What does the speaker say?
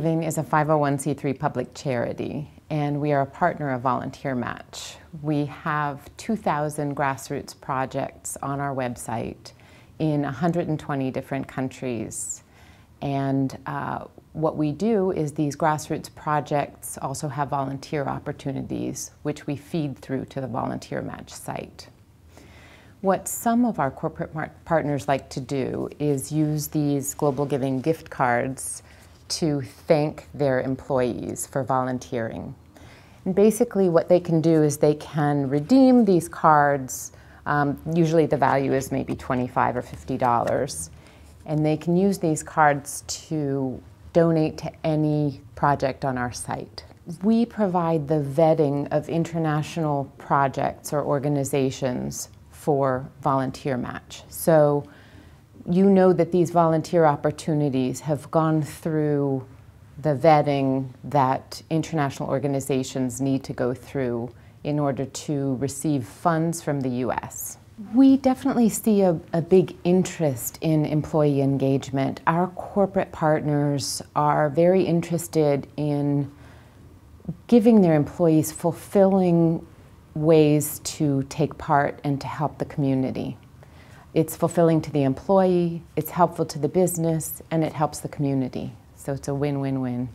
GlobalGiving is a 501c3 public charity, and we are a partner of VolunteerMatch. We have 2,000 grassroots projects on our website in 120 different countries. And what we do is these grassroots projects also have volunteer opportunities, which we feed through to the VolunteerMatch site. What some of our corporate partners like to do is use these GlobalGiving gift cards to thank their employees for volunteering. And basically what they can do is they can redeem these cards. Usually the value is maybe $25 or $50. And they can use these cards to donate to any project on our site. We provide the vetting of international projects or organizations for VolunteerMatch. So you know that these volunteer opportunities have gone through the vetting that international organizations need to go through in order to receive funds from the U.S. We definitely see a big interest in employee engagement. Our corporate partners are very interested in giving their employees fulfilling ways to take part and to help the community. It's fulfilling to the employee, it's helpful to the business, and it helps the community. So it's a win-win-win.